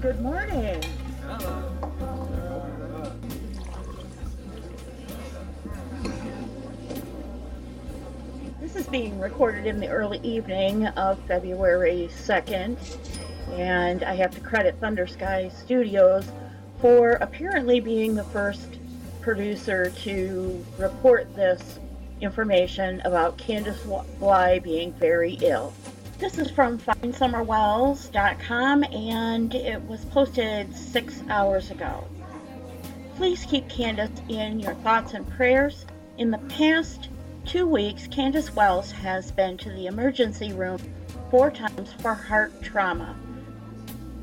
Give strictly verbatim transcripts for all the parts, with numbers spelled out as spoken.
good morning. Hello. This is being recorded in the early evening of February second, and I have to credit Thundersky Studios for apparently being the first producer to report this information about Candus Bly being very ill. This is from find summer wells dot com, and it was posted six hours ago. Please keep Candus in your thoughts and prayers. In the past two weeks, Candus Wells has been to the emergency room four times for heart trauma.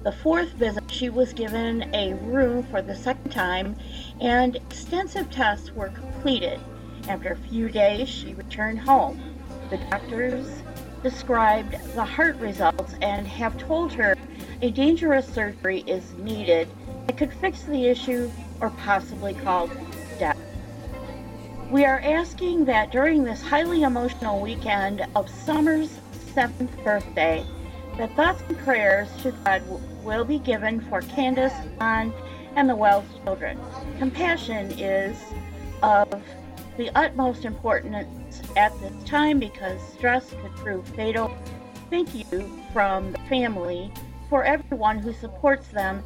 The fourth visit, she was given a room for the second time, and extensive tests were completed. After a few days, she returned home. The doctors described the heart results and have told her a dangerous surgery is needed that could fix the issue or possibly cause death. We are asking that during this highly emotional weekend of Summer's seventh birthday, that thoughts and prayers to God will be given for Candus, Don, and the Wells children. Compassion is of the utmost importance at this time because stress could prove fatal. Thank you from the family for everyone who supports them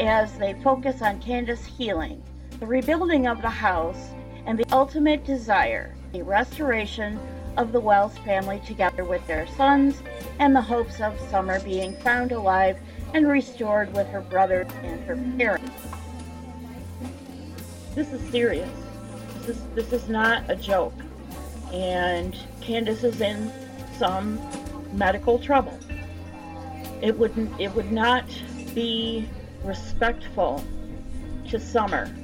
as they focus on Candus' healing, the rebuilding of the house, and the ultimate desire, the restoration of the Wells family together with their sons, and the hopes of Summer being found alive and restored with her brothers and her parents. This is serious. This, this is not a joke, and Candus is in some medical trouble. It wouldn't, it would not be respectful to Summer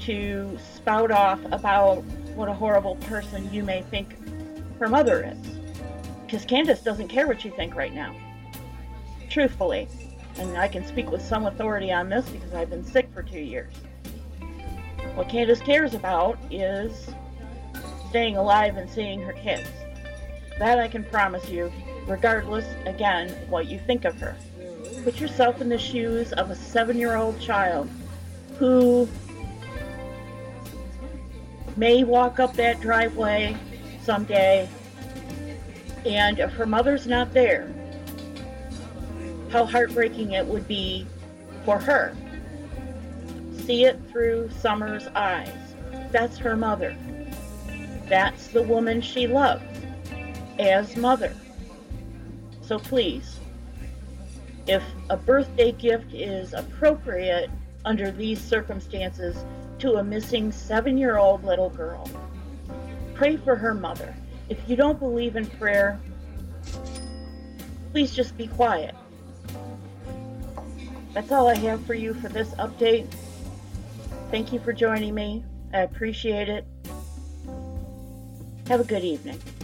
to spout off about what a horrible person you may think her mother is, because Candus doesn't care what you think right now, truthfully, and I can speak with some authority on this because I've been sick for two years. What Candus cares about is staying alive and seeing her kids. That I can promise you, regardless, again, what you think of her. Put yourself in the shoes of a seven-year-old child who may walk up that driveway someday, and if her mother's not there, how heartbreaking it would be for her. See it through Summer's eyes. That's her mother. That's the woman she loved as mother. So please, if a birthday gift is appropriate under these circumstances to a missing seven-year-old little girl, pray for her mother. If you don't believe in prayer, please just be quiet. That's all I have for you for this update. Thank you for joining me. I appreciate it. Have a good evening.